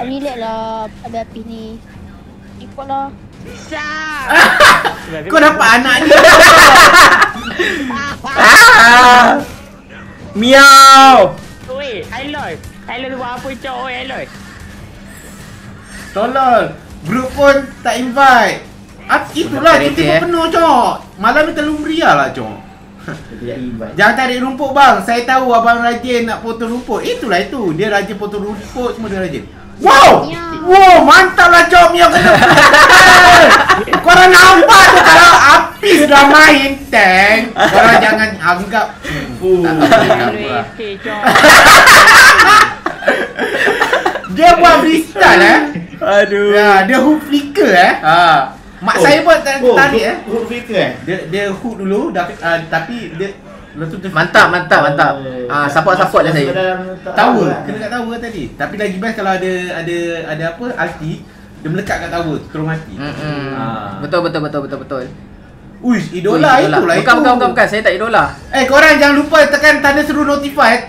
tak relate lah habis api ni. Ikut lah. Kau dapat anak ni. Miau. Oi, Aloy. Aloy buat apa cok oi Aloy? Tolol. Grup pun tak invite. Itulah kita penuh cok. Malam ni terlalu meriah lah cok. Jangan tarik rumput bang. Saya tahu abang rajin nak potong rumput. Itulah itu. Dia rajin potong rumput semua dia rajin. Wow! Wow, mantaplah jom yang kena. Korang nampak tu kalau Apis dah main tank. Korang jangan anggap dia buat freestyle eh. Aduh. Ya, dia hook flicker eh. Ha. Mak saya pun tarik eh. Hook flicker eh. Dia hook dulu tapi dia mantap. Ah support lah saya. Tower, kena kat tower tadi. Tapi lagi best kalau ada apa ulti, dia melekat kat tower, terus mati. Betul. Uish, idola. Bukan, saya tak idola. Korang jangan lupa tekan tanda seru notify.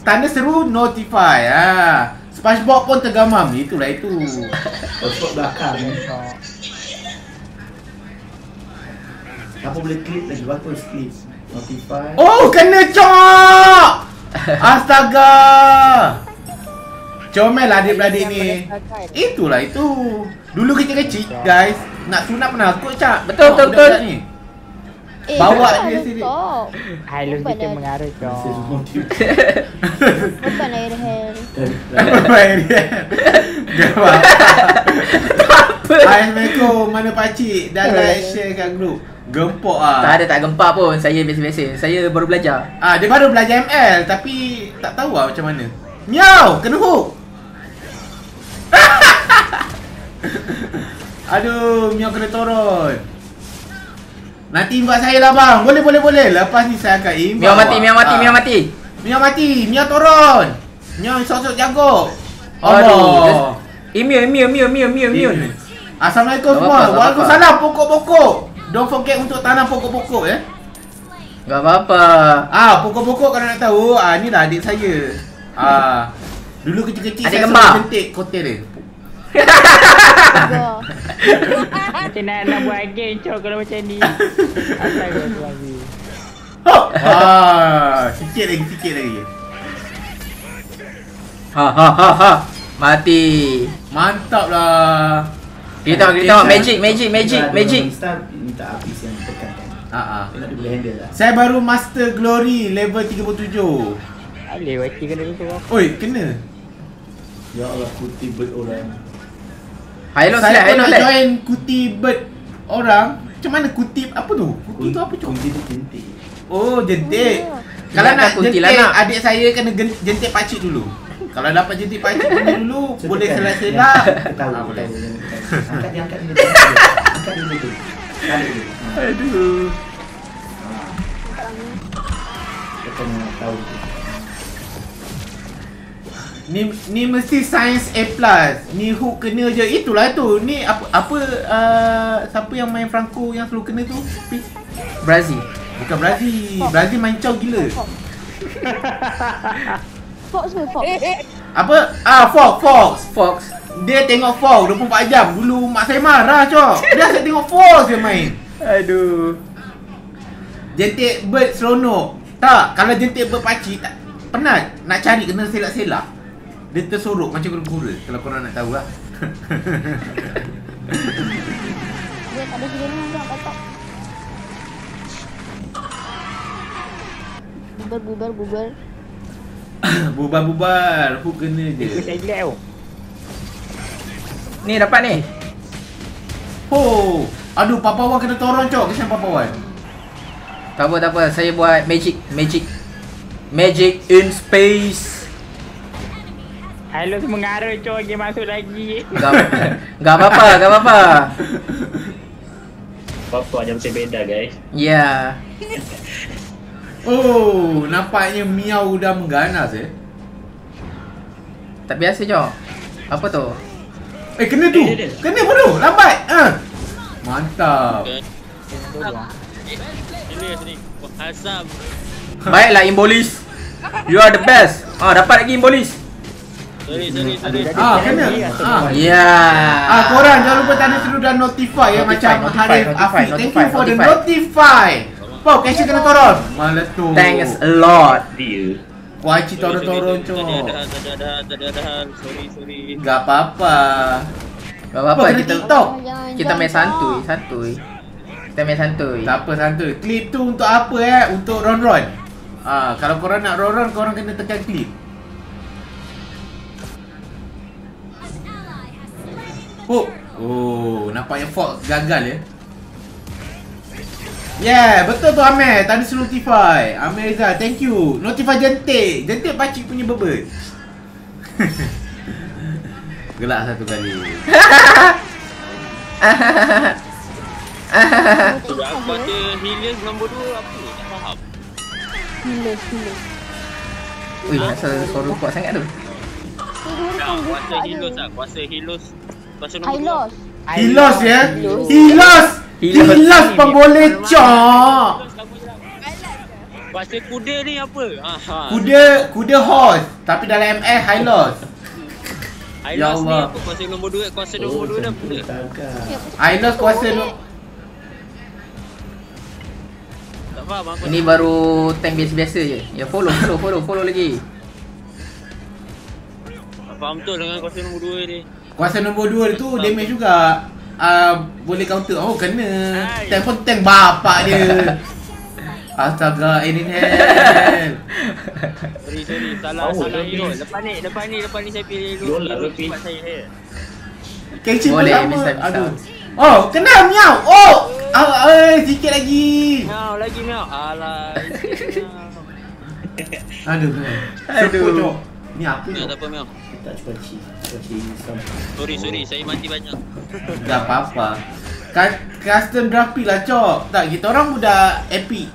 Tanda seru notify. Ha. Spongebob pun tergamam. Itulah itu. Spongebob belakang. Apa boleh clip lagi waktu skip. Notify. Oh, kena cok! Astaga! Comel adik-beradik ni. Itulah itu. Dulu kita kecil, guys. Nak sunat penakut, Cak. Betul. Ni. Bawa dia sini. Hello, kita mengarut, cok. Bukan air-air. Assalamualaikum, mana pakcik? Dah like share kat grup. Gempok ah. Tak ada tak gempak pun. Saya biasa-biasa. Saya baru belajar. Ah, dia baru belajar ML tapi tak tahu ah macam mana. Miau, kena hook. Aduh, miau kena torol. Nanti invite saya lah bang. Boleh. Lepas ni saya akan invite. Miau mati. Miau torol. Miau sok-sok jago. Aduh. Miau. Assalamualaikum semua. Waalaikumsalam pokok-pokok. Don't forget untuk tanam pokok-pokok eh. Gak apa-apa. Ah, pokok-pokok kalau nak tahu, ni lah adik saya. Dulu kecil-kecil saya selalu bentik kotel dia. Macam nak buat game cok kalau macam ni. Asal dia buat lagi. Sikit lagi. Ha. Mati. Mantap lah. Kita tengok magic. Tak habis yang ditekankan. Dia boleh handle lah. Saya baru master glory level 37. Alih wati kena tu. Oi, kena. Ya Allah, kuti bird orang. Saya nak join kuti bird orang. Macam mana kuti apa tu? Kuti tu apa cok? Kuti tu jentik. Oh, jentik. Kalau nak jentik adik saya kena jentik pakcik dulu. Kalau dapat jentik pakcik dulu, boleh selak-selak. Tahu. Angkat dia. Aduh. Kita nak tahu. Ni mesti science A+. Ni hook kena je. Itulah tu. Ni apa siapa yang main Franco yang selalu kena tu? Brazil. Bukan Brazil. Brazil main chow gila. Fox. Apa? Fox. Dia tengok Fox 24 jam. Dulu mak saya marah cok. Dia asyik tengok Fox dia main. Aduh. Jentik bird seronok. Tak, kalau jentik bird pakcik tak penat. Nak cari kena selak-selak. Dia tersorok macam kura-kura kalau korang nak tahu lah. Dia tak ada sirena pula patok. Bubar. Bubar. Hook kena je. Dia ni dapat ni. Oh, aduh papawan kena torong cok. Kesian papawan. Tak apa. Saya buat magic in space. Hello mengarut cok, dia masuk lagi. Enggak apa-apa. Papawan dia mesti beda guys. Yeah. Oh, nampaknya miau dah mengganas Tak biasa cok. Apa tu? Kena tu. Kena bodoh. Lambat. Mantap. Ini. Azam. Baiklah Imbolis. You are the best. Dapat lagi Imbolis. Sorry. Iya. Korang jangan lupa tanda seru dan notify ya, macam Harif Afiq. Thank you for the notify. Pau, kasi kena turun. Meletup. Thanks a lot. Kuaci turun-turun tu. Sorry. Gak apa-apa. Kita main santuy. Tak apa santuy. Clip tu untuk apa eh? Untuk ron-ron. Kalau korang nak ron-ron, korang kena tekan clip. Oh, nampaknya Fox gagal ya. Yeah, betul tu Amir. Tadi suruh notify. Amir Rizal, thank you. Notify jentik. Jentik pakcik punya bebel. Gelak satu kali. Sudah aku ada healers nombor 2 apa ni? Tak faham. Healers. Ui, asal suara kuat sangat tu. Hilos pemboleh cok. Kuasa kuda ni apa? Kuda horse tapi dalam ML Hilos. Hilos ni apa? Kuasa nombor 2, dah boleh. Hilos kuasa tak faham apa. Ini baru tank biasa-biasa je. Ya follow lagi. Faham betul dengan kuasa nombor 2 ni. Kuasa nombor 2 tu damage juga. Boleh counter. Oh kena. Tank pun tank bapak dia. Astaga Erinel. Sorry salah hero. Lepas ni saya pilih hero. Lepas saya. Kecil boleh bisa. Oh kena miau. Oh sikit lagi. Miau. Alah. Aduh. Ni apa ni? Tak apa miau. Tak cuci Sorry saya mati banyak. Tak apa-apa. Custom grafik lah cok. Tak, kita orang budak epic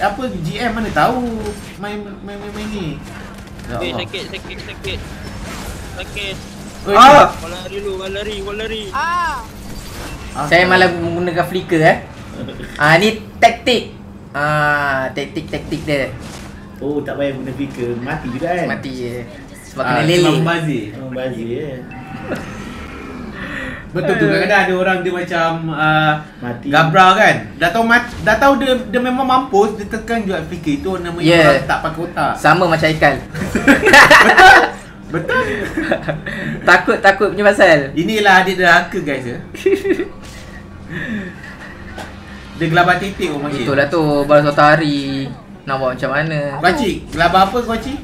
apa GM mana tahu main ni. Okey sakit. Walari. Saya malah menggunakan flicker ni taktik. Taktik dia. Oh tak payah guna flicker, mati juga kan. Mati je. Sebab kena lele membazir ya. Betul tu kadang-kadang ada orang dia macam mati gabra kan. Dah tahu dia memang mampus, dia tekan juga fikir itu nama orang tak pakai otak. Sama macam Aikal. Betul. Takut punya pasal. Inilah dia derhaka guys ya. Dia gelabah titik orang panggil. Betul lah tu baru satu hari. Nak buat macam mana? Pakcik, gelabah apa kau pakcik?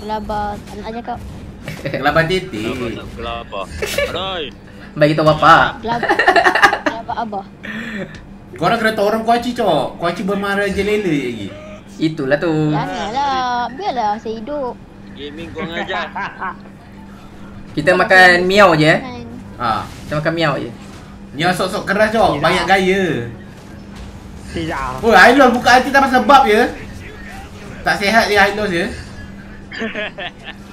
Gelabah, tak nak cakap. Gelabah titik. Gelabah. Aduh. Bagi tahu bapak. Gelabah abah. Korang kena tahu orang kuaci cok. Kuaci bermarah je lele lagi. Itulah tu. Janganlah. Biarlah saya hidup. Gaming kau ngajar. Kita makan miau je. Kita makan miau je. Miau sok-sok keras cok. Banyak gaya. Tidak. Oh, Ailos buka hati tak pasal bab ya. Tak sihat dia Ailos ya.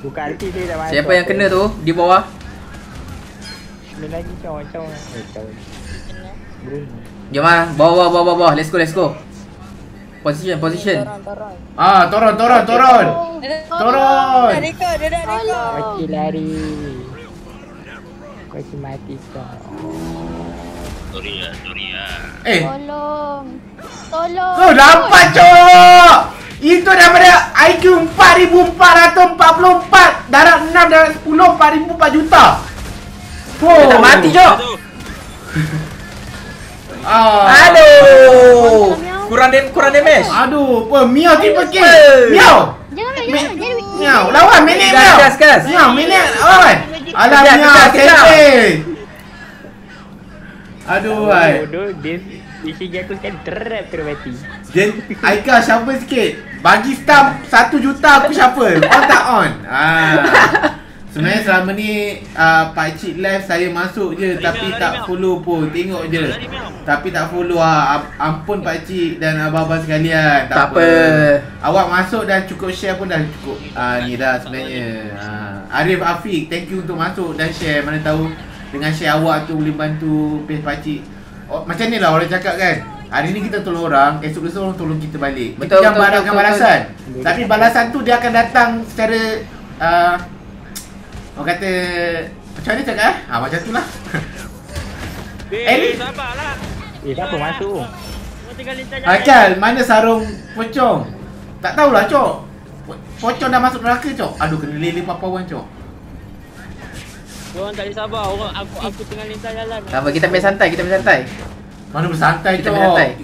Bukan hati dia dah main. Siapa yang kena tu di bawah? Kena lagi caw. Jom ah, bawah. Let's go. Position. Turun. Turun. Dah rekod. Kaki lari. Kaki mati kau. Sorry ah. Tolong. Kau dapat cok. Itu daripada IQ 4444 darab 6 darab 10 44 juta. Oh, tak mati jok. Aduh. Kurang damage. Aduh, Miao tipe kill. Miao. Jangan. Miao, lawan minit Miao. Gas. Miao, minit lawan. Alah Miao sensei. Aduh ai. Isi je aku kan trap termati. Then Aika shuffle sikit. Bagi stamp 1 juta aku shuffle. On tak on? Sebenarnya selama ni pakcik live saya masuk je tapi tak follow pun. Tengok je. Tapi tak follow Ampun pakcik dan abang-abang sekalian. Tak apa. Awak masuk dan cukup share pun dah cukup. Ni dah sebenarnya. Harif Afiq, thank you untuk masuk dan share. Mana tahu dengan share awak tu boleh bantu page pakcik. Oh, macam ni lah orang cakap kan. Hari ni kita tolong orang, esok-esok orang tolong kita balik. Betul, kita jangan berharapkan balasan. Tapi balasan tu dia akan datang secara Oke teh, percaya cek ya, apa jatuhlah. Eli, siapa masuk? Acal, mana sarung pocong? Tak tahulah cok. Pocong dah masuk neraka cok. Aduh kena lili papawan cok. Orang tak boleh sabar. Orang aku tengah lintas jalan. Sabar, kita main santai, kita main santai. Mana bersantai cok.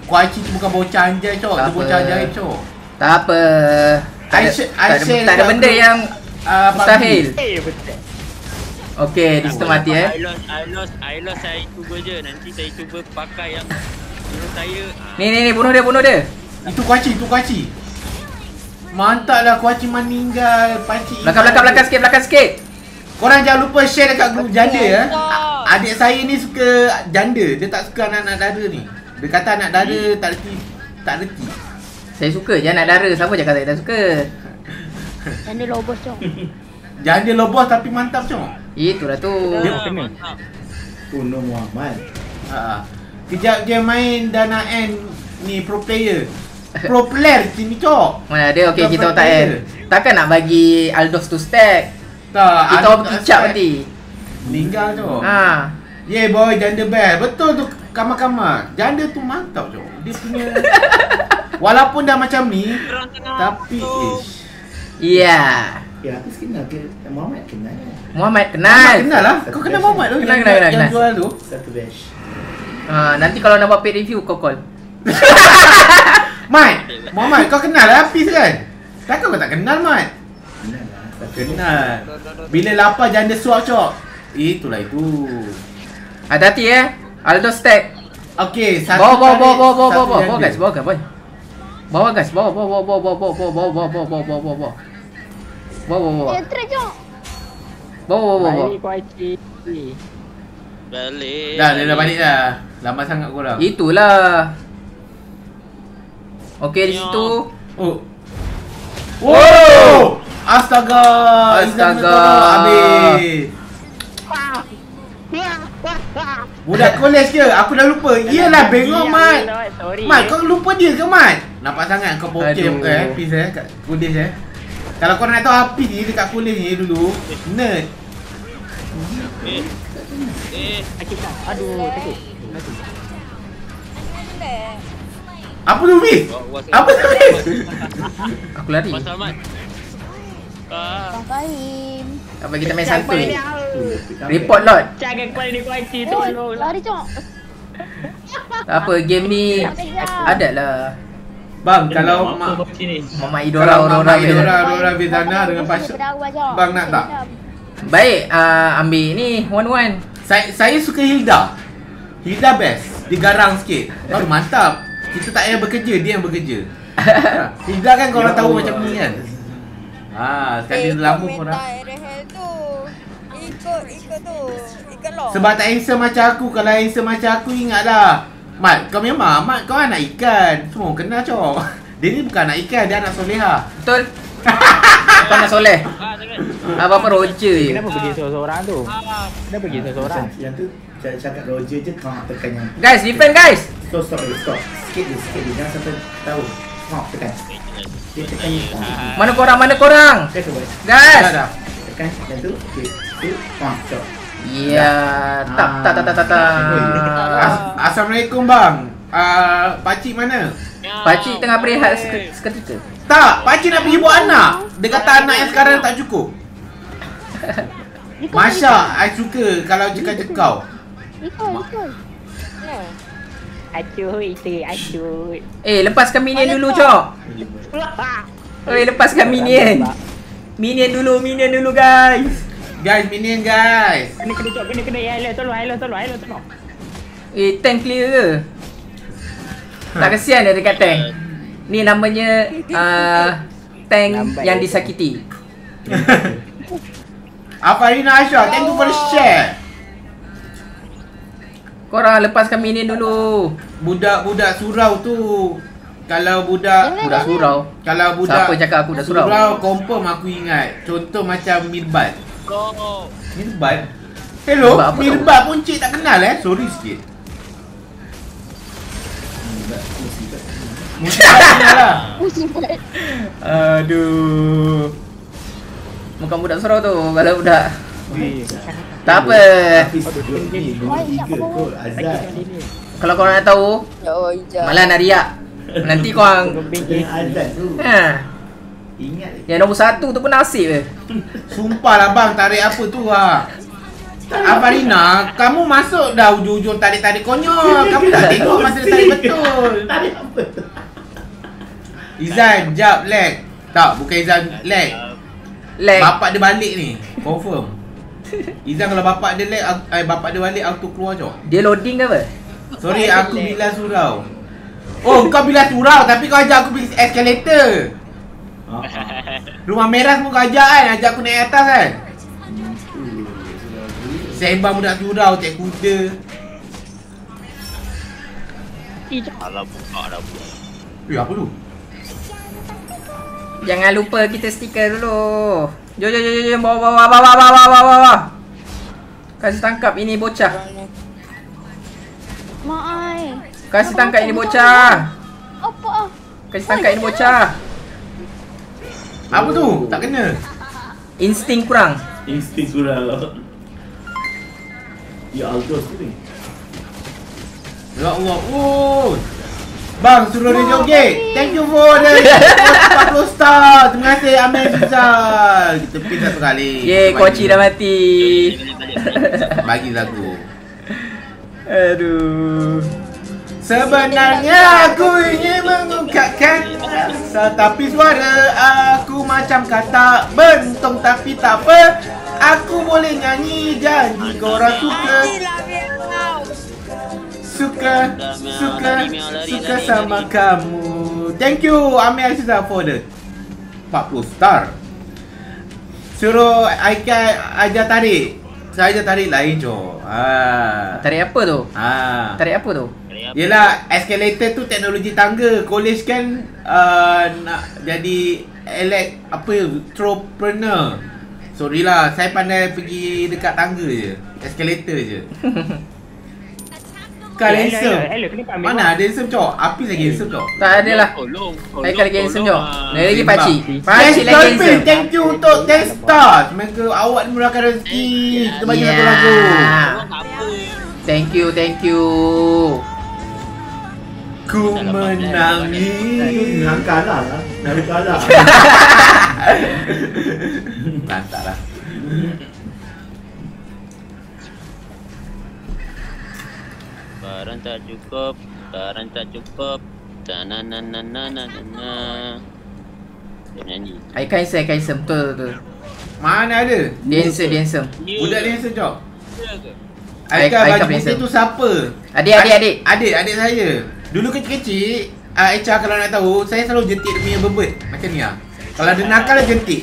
Kuaci tu bukan bocah anjay cok. Tu bocah anjay cok. Tak apa. Tak ada benda yang mustahil. Okey, di situ mati eh. I lost saya cuba je. Nanti saya cuba pakai yang menurut saya. Ni bunuh dia. Itu kuaci. Mantaplah kuaci meninggal. Pakcik. Belakang sikit. Korang jangan lupa share dekat grup janda ya. Adik saya ni suka janda. Dia tak suka anak-anak dara ni. Dia kata anak dara tak reti. Saya suka je anak dara. Siapa je kata saya tak suka? Janda lobos cong. Janda lobos tapi mantap cong. Itulah tu. Dia kena. Kuno Muhammad. Kejap je main dana end ni pro player. Pro player sini cok. Mana ada okey kita tak end. Takkan nak bagi Aldos tu stack. Tak. Kita picap nanti. Meninggal cok. Ha. Yeah boy janda best. Betul tu kamar-kamar. Janda tu mantap cok. Dia punya walaupun dah macam ni tapi Ya, aku kenal Muhammad kenal lah. Kau kenal Muhammad tu yang jual tu. Satu batch. Nanti kalau nak buat paid review kau call. Mat, Muhammad kau kenal Hafiz kan? Takkan kau tak kenal Mat? Kenal. Bila lapar janda suap cok. Itulah itu. Hati-hati eh. Aldo stack. Okey, satu. Bawa guys, bawa boy. Bawa guys, bawa. Bawa. Balik. Dah balik dah. Lama sangat korang. Itulah. Okey di situ. Oh. Wow! Astaga. Habis. Budak college ke? Aku dah lupa. Iyalah bengong Mat. Mat kau lupa dia ke Mat? Nampak sangat kau bokeh muka Hafiz kat college . Kalau kau nak tahu Hafiz ni dekat college ni dulu nerd. Akita. Aduh takut. Apa tu Hafiz? Apa tu Hafiz? Aku lari. Pakai. Apa kita main santai? Report lot. Jaga kepala ni kuaci tu. Lari cok. Apa game ni? Adalah. Bang kalau Mama Idora Aurora Vedana dengan Pasha. Bang nak tak? Baik, ambil ni one. Saya suka Hilda. Hilda best. Dia garang sikit. Baru mantap. Kita tak payah bekerja, dia yang bekerja. Hilda kan korang tahu macam ni kan. Sekali lama korang ikut lo. Sebab tak handsome macam aku. Kalau handsome macam aku ingatlah Mat, kau memang Mat, kau anak ikan. Semua kenal cok. Dia ni bukan anak ikan, dia anak soleha. Betul. Apa anak soleh? Apa-apa Roger je. Kenapa pergi seorang-seorang tu? Kenapa pergi seorang-seorang? Yang tu cakap Roger je kau nak tekan yang guys, defend guys. Stop. Sikit dia, jangan sampai tahu. Kau tekan. Dia tekan ni. Mana korang? Guys. Tekan yang tu. Ya, tak. Assalamualaikum bang. Pakcik mana? Pakcik tengah berehat seketika. Tak, pakcik nak pergi buat anak. Dia kata anak yang sekarang tak cukup. Masya, I suka kalau jekau. Ikut. Acut. Lepaskan minion dulu, cok. Lepaskan minion. Minion dulu, guys. Guys. Kena ya, hello tolong. Tank clear ke? Tak kesian dia dekat tank. Ni namanya tank yang disakiti. Afarina Aisyah, thank you for the share. Korang lepaskan minion dulu. Budak-budak surau tu. Kalau budak surau. Kalau budak siapa cakap aku dah surau? Surau confirm aku ingat. Contoh macam Mirbat. Mirbat? Hello? Mirbat pun cik tak kenal Sorry sikit. Musibat kenal lah. Aduh. Bukan budak surau tu. Kalau budak Tak apa. Kalau korang nak tahu, malah nak riak. Nanti korang yang nombor 1 tu pun nasib je. Sumpahlah bang, tarik apa tu ha. Avarina, kamu masuk dah hujung-hujung tarik-tarik konyol. Kamu tak tengok masa dia tarik betul. Tarik apa tu? Izan, jap lag. Tak, bukan Izan lag. Lag. Bapak dia balik ni, confirm. Izan kalau bapak dia lag, bapak dia balik auto keluar je. Dia loading ke apa? Sorry, aku bilas surau. Oh, kau bilas surau tapi kau ajak aku beli escalator. Rumah merah semua kau ajak kan, ajak aku naik atas kan. Sembang budak jurau, cek kuda. Alah buka dah buat. Eh, apa tu? Jangan lupa kita stiker dulu. Jom, jom, jom, jom. Bawa, bawa, bawa, bawa, bawa, bawa. Kasih tangkap ini bocah. Mak ai. Kasih tangkap ini bocah. Apa ah? Kasih tangkap ini bocah. Apa tu? Tak kena. Insting kurang. Insting kurang. Ya Allah ni. Ya Allah. Oh. Bang suruh dia joget. Thank you for the 40 star. Terima kasih Amel Rizal. Kita pergi satu kali. Ye, koci dah mati. Bagi lagu. Aduh. Sebenarnya aku ingin mengungkapkan rasa, tapi suara aku macam kata bentong, tapi tak apa. Aku boleh nyanyi, janji korang suka. Suka sama kamu. Thank you Amir Aziza for the 40 star. Suruh Aika ajar tarik. Saya ajar tarik lain jo. Tarik apa tu? Tarik apa tu? Yelah, escalator tu teknologi tangga. College kan nak jadi elect apa, entrepreneur. Sorry lah, saya pandai pergi dekat tangga je. Escalator je. Kau handsome. Mana ada handsome cok? Apis lagi handsome cok? Tak ada lah. Haikal lagi handsome cok. Lagi pakcik. Pakcik lagi handsome. Thank you untuk 10 star. Semoga awak dimurahkan rezeki. Kita bagi satu lagu. Thank you, thank you. Ku menangis. Nak kalah lah. Nak kalah. Mantap lah. Barang tak cukup, barang tak cukup. Ta-na-na-na-na-na-na. Dia nyanyi. Kaisam, Kaisam. Betul-betul. Mana ada? Dancer, dancer. Budak dancer jok. Aika baju putih tu siapa? Adik-adik. Adik saya. Dulu kecil-kecil, Aicha kalau nak tahu, saya selalu jentik dia punya bebet. Macam ni lah. Kalau ada nakal dia jentik.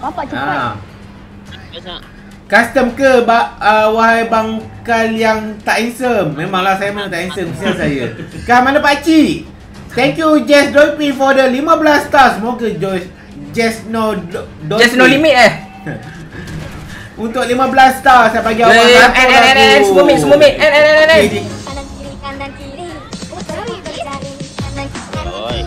Bapak cepat. Custom ke wahai bangkal yang tak handsome? Memanglah saya memang tak handsome. Kesian saya. Kau mana pakcik? Thank you Jess Dolphy for the 15 stars. Semoga Jess no Dolphy. Jess no limit eh. Untuk 15 stars saya bagi awak satu. Semua mid, semua mid. Kanan kiri, kanan kiri. Puteri berjaring. Kanan kiri. Turun.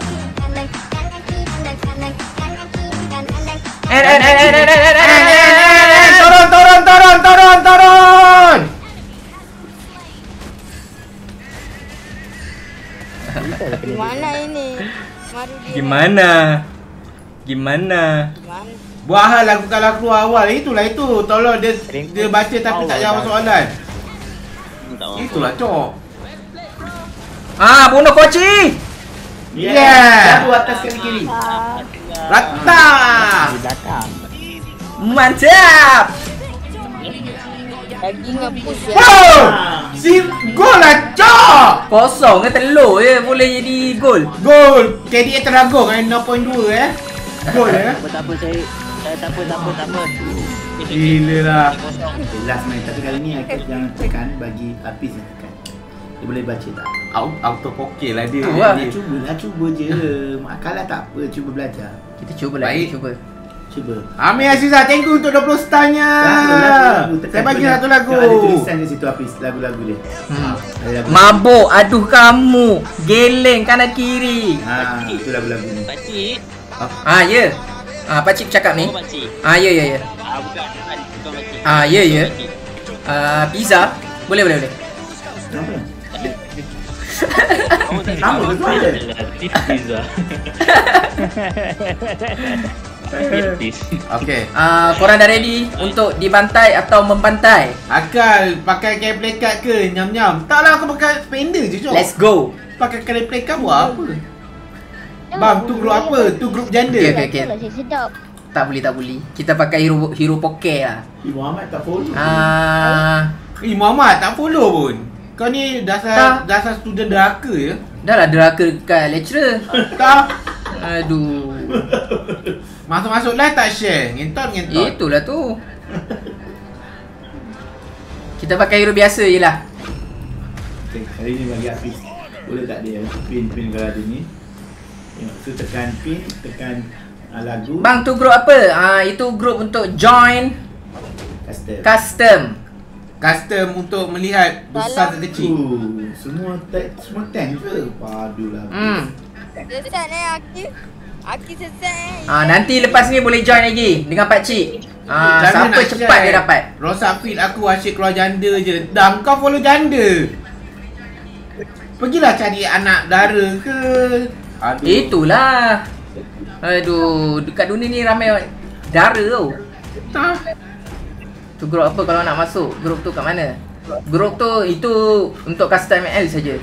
Gimana ini? Gimana? Buat hal lagu kalau keluar awal. Itulah itu. Tolong dia baca tapi tak jawab soalan. Itulah cok. Ah, bunuh koci. Yeah. Satu atas kiri. Rata. Mantap. Lagi ngepush. Wow! Si gol lah cok. Kosong ke telur je boleh jadi gol. Gol. KDA teragong kan 0.2 eh. Gol eh. Tak apa. Gila lah. Last main tapi kali ni aku jangan tekan bagi Apis yang tekan. Dia boleh baca tak? Auto pokil lah dia. Cuba je. Kalah tak apa, cuba belajar. Kita cuba lagi. Cuba. Amir Aziza, thank you untuk 20 starnya. Saya bagi satu lagu. Ada tulisan di situ Apis, lagu-lagu dia. Mabuk, aduh kamu. Geleng kanan kiri. Itu lagu-lagu ni. Pakcik. Ya. Pakcik bercakap ni. Ya. Bukan. Ah iya iya. Bisa. Boleh boleh boleh. Namun pizza. Oke, korang dah ready untuk dibantai atau membantai? Akal pakai keplekat ke nyam-nyam? Taklah aku pakai spender je jom. Let's go. Pakai keplekat buat apa? Bang, tu grup apa? Tu grup janda. Okey okey okey. Sedap. Tak boleh tak boleh. Kita pakai hero poke lah. Muhammad tak follow. Muhammad tak follow pun. Kau ni dasar student deraka je. Dah lah deraka dekat lecturer. Tak. Aduh. Masuk-masuk live tak share. Ngentot. Itulah tu. Kita pakai hero biasa je lah. Hari ni bagi Hafiz. Boleh tak dia pin-pin kalau dia ni? So tekan pin, tekan lagu. Bang tu grup apa? Itu grup untuk join Custom. Custom untuk melihat besar dan kecil. Semua tank ke? Padulah. Sesat ni Aki sesat. Nanti lepas ni boleh join lagi dengan pakcik. Siapa cepat dia dapat. Rosak feed aku asyik keluar janda je. Dah kau follow janda. Pergilah cari anak dara ke. Aduh. Itulah. Aduh, dekat dunia ni ramai dara tau. Tu grup apa kalau nak masuk? Grup tu kat mana? Grup tu itu untuk custom ML saja.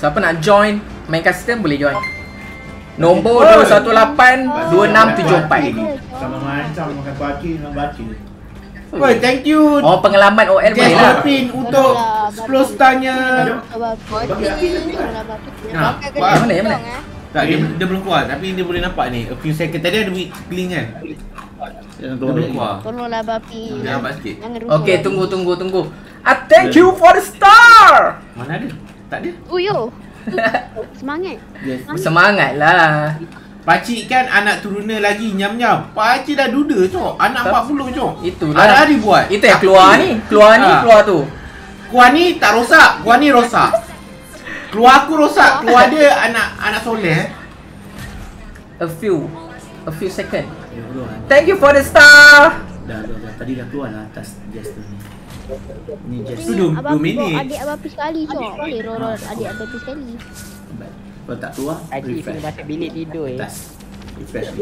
Siapa nak join main custom boleh join. Nombor 2182674. Sama macam makan pagi nak baca. Oi, thank you. Oh, pengalaman OL boleh lah. Pin untuk 10 starnya. Mana mana? Tak, dia belum keluar tapi dia boleh nampak ni. A few second tadi ada cling kan. Tolonglah babi. Nampak sikit. Okey, tunggu. Thank you for the star. Mana dia? Tak ada. Uyo. Semangat. Semangatlah. Pakcik kan anak turuna lagi nyam-nyam. Pakcik dah duda cok. Anak 40 cok. Itulah. Hari-hari buat. Itu yang keluar ni. Keluar tu. Keluar ni tak rosak. Keluar ni rosak. Keluar aku rosak. Keluar dia anak soleh. A few second. Thank you for the star. Dah. Tadi dah keluar lah atas gesture ni. Ni gesture 2 minit. Adik abang sekali cok. Boleh roll adik abang sekali. Kalau tak keluar, refresh. Adik masuk bilik tidur atas. Refresh.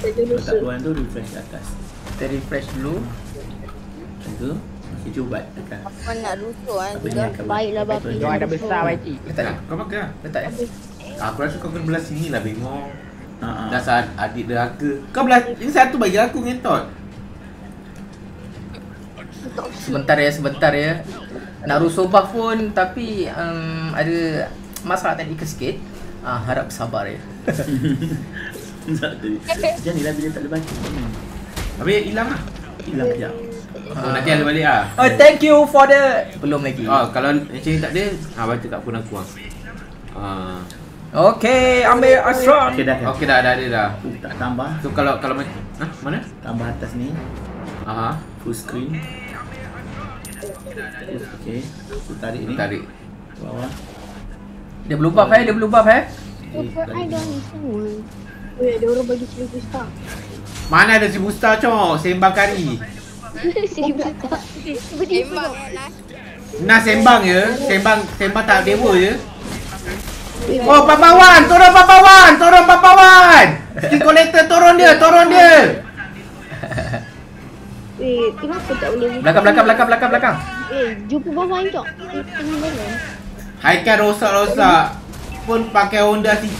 Kalau tak keluar tu, refresh atas. Kita refresh dulu. Macam tu. Masih cubat atas. Apa nak rusuk kan? Baiklah babi. Kau ada besar pakcik. Letak ni. Kau pakai lah. Letak ni. Aku rasa kau kena belah sini lah bengong. Dasar adik deraka. Kau belah ini satu bagi aku ngentot. Sebentar ya. Nak rusuh buff pun tapi ada masalah teknikal sikit. Harap sabar ya. Janganlah bila tak boleh baca. Habis hilanglah. Hilang kejap. Nanti ada balik ah. Oh, thank you for the belum lagi. Kalau macam ni tak ada, baca kat phone aku ah. Okey, ambil Asron. Okey dah ada dah. Tak tambah. So kalau mana? Tambah atas ni. Full screen. Okey, aku tarik ni. Tarik. Bawah. Dia berubah eh. Weh, ada orang bagi 1000 star. Mana ada 1000 star cok, sembang kari. Sembang. Nak sembang je, sembang tak dewa je. Oh, Papawan. Skin collector turun dia. Eh, kenapa tak boleh? Belakang. Eh, jumpa bawah ni tok. Tengah mana? Haikal rosak-rosak. Pun pakai Honda City.